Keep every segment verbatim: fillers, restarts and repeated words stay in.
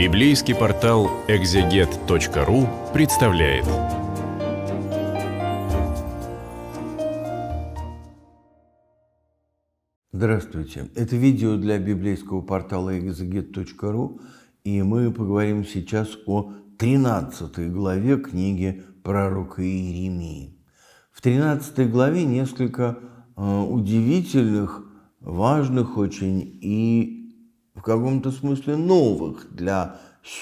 Библейский портал экзегет точка ру представляет. Здравствуйте! Это видео для библейского портала экзегет точка ру, и мы поговорим сейчас о тринадцатой главе книги пророка Иеремии. В тринадцатой главе несколько э, удивительных, важных очень и в каком-то смысле новых для,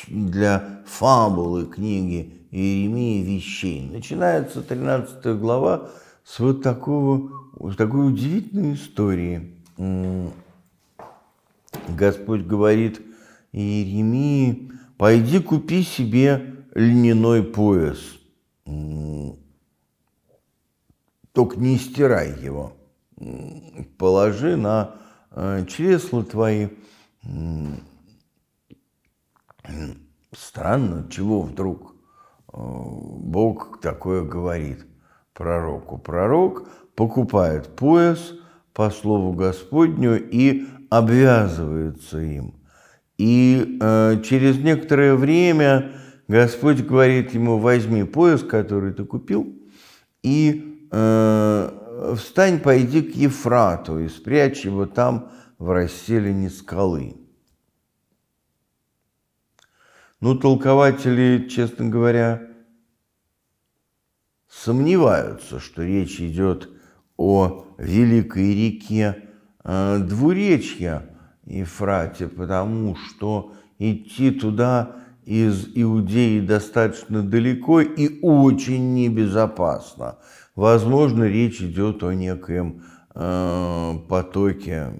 для фабулы книги Иеремии вещей. Начинается тринадцатая глава с вот такого, с такой удивительной истории. Господь говорит Иеремии: «Пойди купи себе льняной пояс, только не стирай его, положи на чресла твои». Странно, чего вдруг Бог такое говорит пророку. Пророк покупает пояс по слову Господню и обвязывается им. И э, через некоторое время Господь говорит ему: возьми пояс, который ты купил, и э, встань, пойди к Ефрату и спрячь его там, в расселине скалы. Ну, толкователи, честно говоря, сомневаются, что речь идет о великой реке э, Двуречья, Ефрате, потому что идти туда из Иудеи достаточно далеко и очень небезопасно. Возможно, речь идет о некоем э, потоке,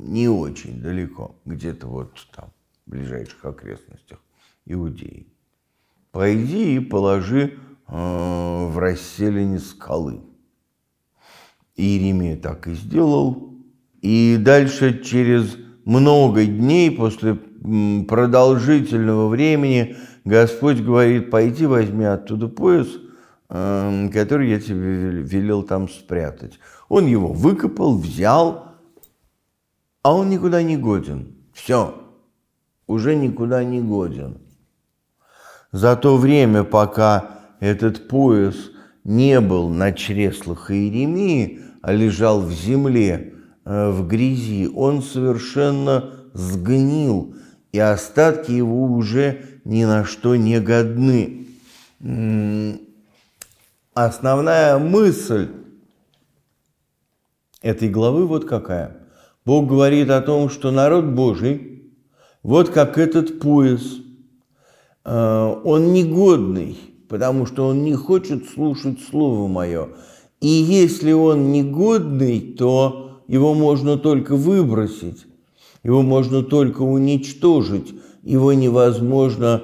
не очень далеко, где-то вот там, в ближайших окрестностях Иудеи. Пойди и положи э, в расселине скалы. Иеремия так и сделал. И дальше, через много дней, после продолжительного времени, Господь говорит: пойди, возьми оттуда пояс, э, который я тебе велел там спрятать. Он его выкопал, взял, а он никуда не годен. Все, уже никуда не годен. За то время, пока этот пояс не был на чреслах Иеремии, а лежал в земле, в грязи, он совершенно сгнил, и остатки его уже ни на что не годны. Основная мысль этой главы вот какая. Бог говорит о том, что народ Божий, вот как этот пояс, он негодный, потому что он не хочет слушать слово мое. И если он негодный, то его можно только выбросить, его можно только уничтожить, его невозможно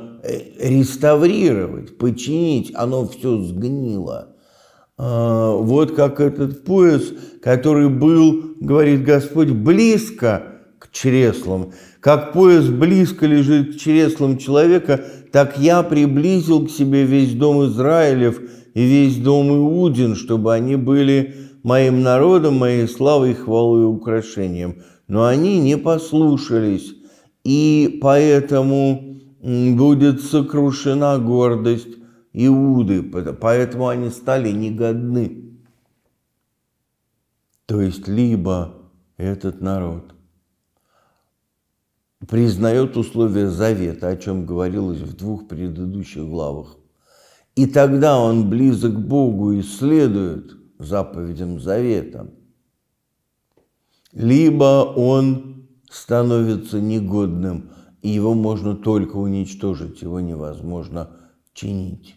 реставрировать, починить, оно все сгнило. Вот как этот пояс, который был, говорит Господь, близко к чреслам. Как пояс близко лежит к чреслам человека, так я приблизил к себе весь дом Израилев и весь дом Иудин, чтобы они были моим народом, моей славой, хвалой и украшением. Но они не послушались, и поэтому будет сокрушена гордость Иуды, поэтому они стали негодны. То есть либо этот народ признает условия завета, о чем говорилось в двух предыдущих главах, и тогда он близок к Богу и следует заповедям завета, либо он становится негодным, и его можно только уничтожить, его невозможно чинить.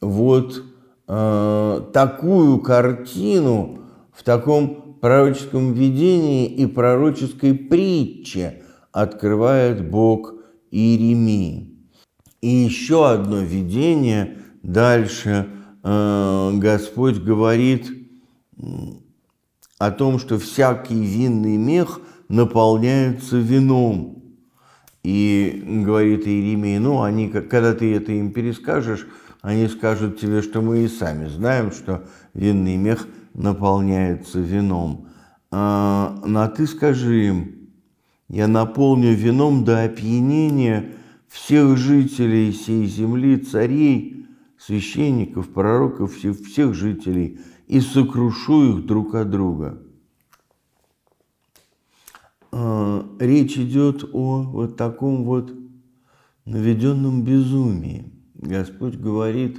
Вот э, такую картину в таком пророческом видении и пророческой притче открывает Бог Иеремии. И еще одно видение дальше. Э, Господь говорит о том, что всякий винный мех наполняется вином. И говорит Иеремия: ну, они, когда ты это им перескажешь, они скажут тебе, что мы и сами знаем, что винный мех наполняется вином. А, а ты скажи им: я наполню вином до опьянения всех жителей сей земли, царей, священников, пророков, всех жителей, и сокрушу их друг от друга». Речь идет о вот таком вот наведенном безумии. Господь говорит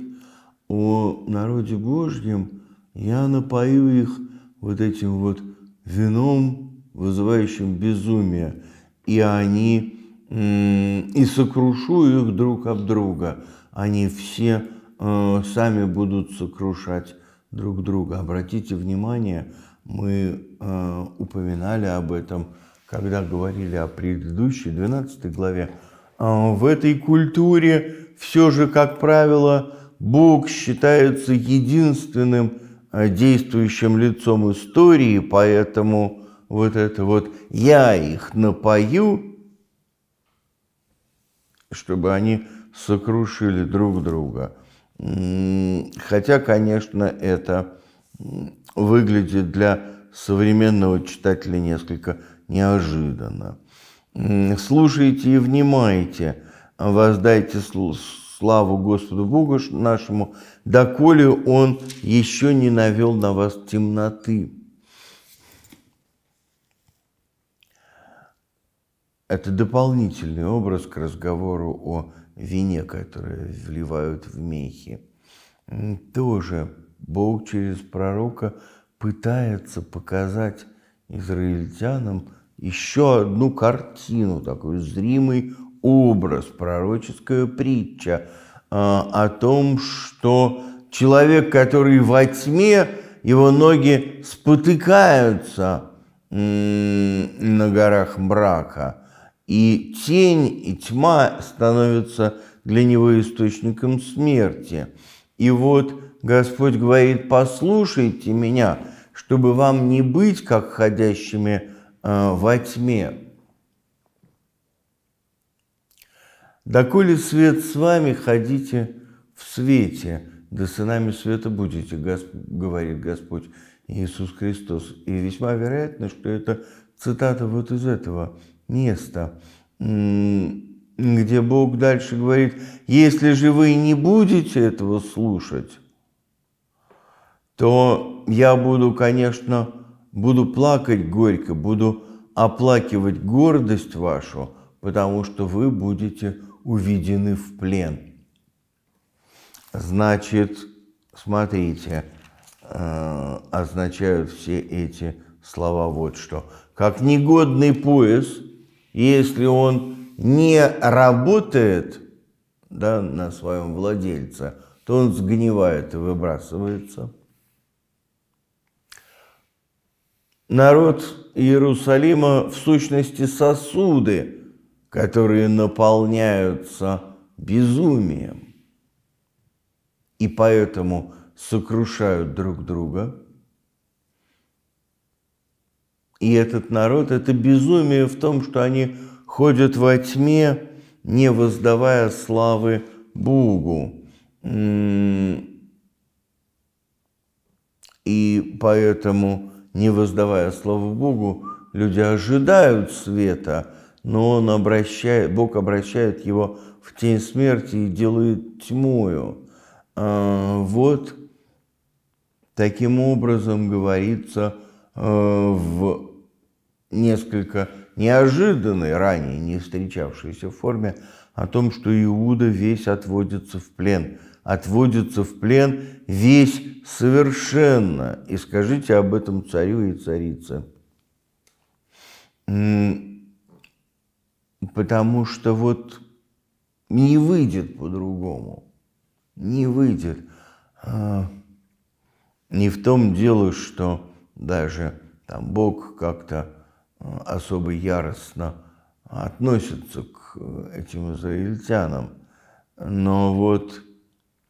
о народе Божьем: «Я напою их вот этим вот вином, вызывающим безумие, и они, и сокрушу их друг об друга». Они все э, сами будут сокрушать друг друга. Обратите внимание, мы э, упоминали об этом, когда говорили о предыдущей двенадцатой главе. Э, в этой культуре все же, как правило, Бог считается единственным действующим лицом истории, поэтому вот это вот «я их напою», чтобы они сокрушили друг друга. Хотя, конечно, это выглядит для современного читателя несколько неожиданно. «Слушайте и внимайте, воздайте славу Господу Богу нашему, доколе Он еще не навел на вас темноты». Это дополнительный образ к разговору о вине, которое вливают в мехи. Тоже Бог через пророка пытается показать израильтянам еще одну картину, такой зримый образ, пророческая притча о том, что человек, который во тьме, его ноги спотыкаются на горах мрака, и тень, и тьма становятся для него источником смерти. И вот Господь говорит: «Послушайте меня, чтобы вам не быть как ходящими э, во тьме. доколе свет с вами, ходите в свете, да сынами света будете», Госп... говорит Господь Иисус Христос. И весьма вероятно, что это цитата вот из этого место, где Бог дальше говорит: «Если же вы не будете этого слушать, то я буду, конечно, буду плакать горько, буду оплакивать гордость вашу, потому что вы будете уведены в плен». Значит, смотрите, означают все эти слова вот что: как негодный пояс, если он не работает, да, на своем владельце, то он сгнивает и выбрасывается. Народ Иерусалима в сущности сосуды, которые наполняются безумием и поэтому сокрушают друг друга. И этот народ – это безумие в том, что они ходят во тьме, не воздавая славы Богу. И поэтому, не воздавая славу Богу, люди ожидают света, но он обращает, Бог обращает его в тень смерти и делает тьмою. Вот таким образом говорится в несколько неожиданной, ранее не встречавшейся форме, о том, что Иуда весь отводится в плен. Отводится в плен весь совершенно. И скажите об этом царю и царице. Потому что вот не выйдет по-другому. Не выйдет. Не в том дело, что даже там Бог как-то особо яростно относится к этим израильтянам. Но вот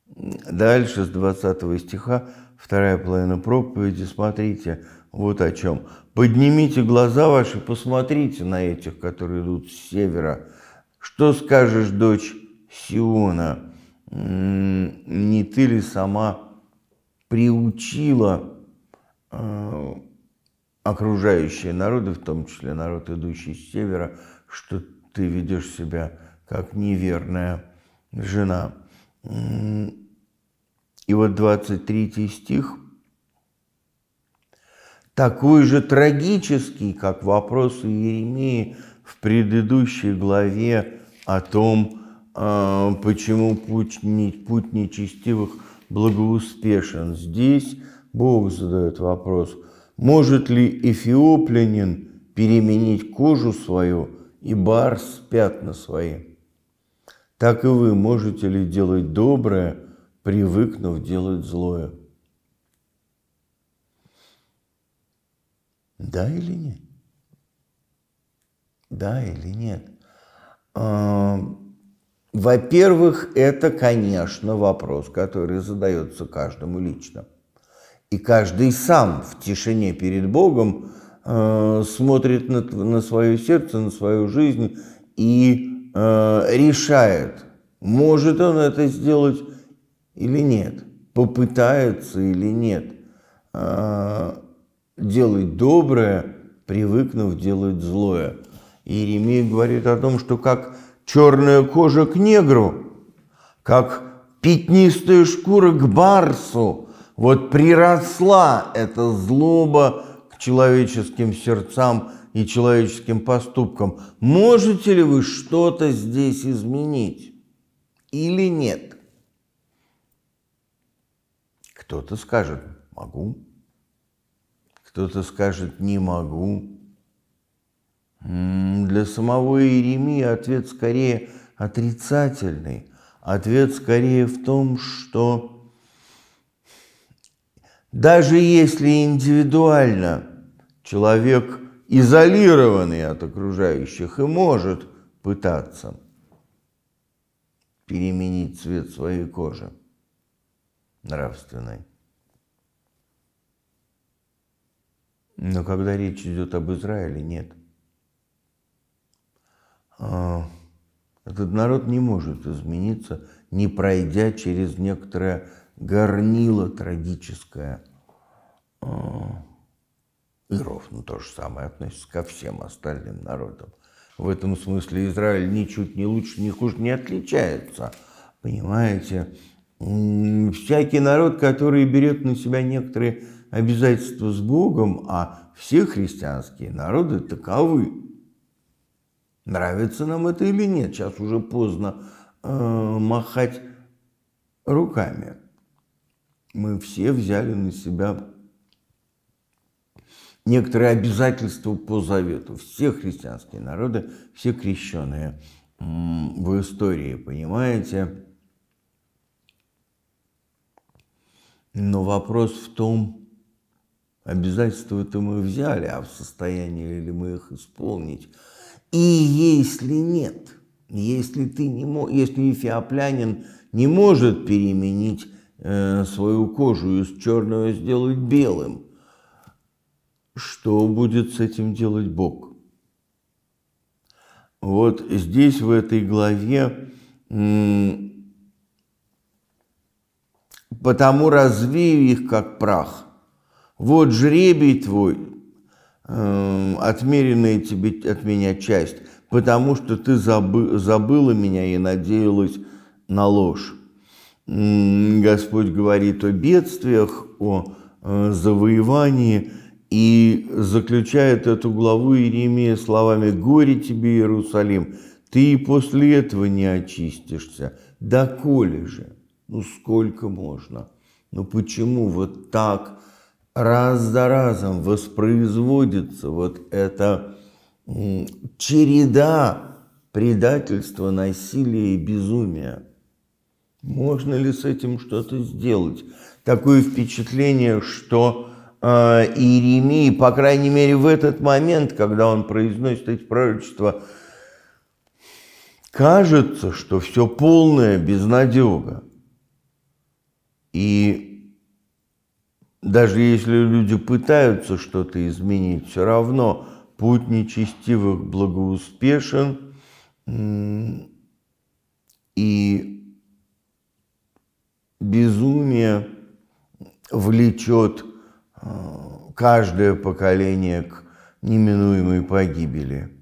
дальше с двадцатого стиха, вторая половина проповеди, смотрите, вот о чем. «Поднимите глаза ваши, посмотрите на этих, которые идут с севера. Что скажешь, дочь Сиона? Не ты ли сама приучила окружающие народы, в том числе народ, идущий с севера, что ты ведешь себя как неверная жена. И вот двадцать третий стих, такой же трагический, как вопрос у Иеремии в предыдущей главе о том, почему путь, путь нечестивых благоуспешен. Здесь Бог задает вопрос, может ли эфиоплянин переменить кожу свою и барс пятна свои? Так и вы можете ли делать доброе, привыкнув делать злое? Да или нет? Да или нет? Во-первых, это, конечно, вопрос, который задается каждому лично. И каждый сам в тишине перед Богом э, смотрит на, на свое сердце, на свою жизнь и э, решает, может он это сделать или нет, попытается или нет, э, делать доброе, привыкнув делать злое. Иеремия говорит о том, что как черная кожа к негру, как пятнистая шкура к барсу. Вот приросла эта злоба к человеческим сердцам и человеческим поступкам. Можете ли вы что-то здесь изменить или нет? Кто-то скажет «могу», кто-то скажет «не могу». Для самого Иеремии ответ скорее отрицательный. Ответ скорее в том, что даже если индивидуально человек, изолированный от окружающих, и может пытаться переменить цвет своей кожи нравственной, но когда речь идет об Израиле, нет. Этот народ не может измениться, не пройдя через некоторое горнило трагическое. И ровно то же самое относится ко всем остальным народам. В этом смысле Израиль ничуть не лучше, ни хуже не отличается. Понимаете? Всякий народ, который берет на себя некоторые обязательства с Богом, а все христианские народы таковы. Нравится нам это или нет, сейчас уже поздно э, махать руками. Мы все взяли на себя некоторые обязательства по завету. Все христианские народы, все крещеные э, в истории, понимаете? Но вопрос в том, обязательства-то мы взяли, а в состоянии ли мы их исполнить? И если нет, если ты не мог, если эфиоплянин не может переменить э, свою кожу из черного сделать белым, что будет с этим делать Бог? Вот здесь в этой главе, потому развею их как прах. Вот жребий твой, отмеренная тебе от меня часть, потому что ты забы, забыла меня и надеялась на ложь. Господь говорит о бедствиях, о завоевании и заключает эту главу Иеремия словами «Горе тебе, Иерусалим, ты и после этого не очистишься, доколе же, ну сколько можно, ну почему вот так?» Раз за разом воспроизводится вот эта череда предательства, насилия и безумия. Можно ли с этим что-то сделать? Такое впечатление, что э, Иеремия, по крайней мере в этот момент, когда он произносит эти пророчества, кажется, что все полная безнадега. И даже если люди пытаются что-то изменить, все равно путь нечестивых благоуспешен, и безумие влечет каждое поколение к неминуемой погибели.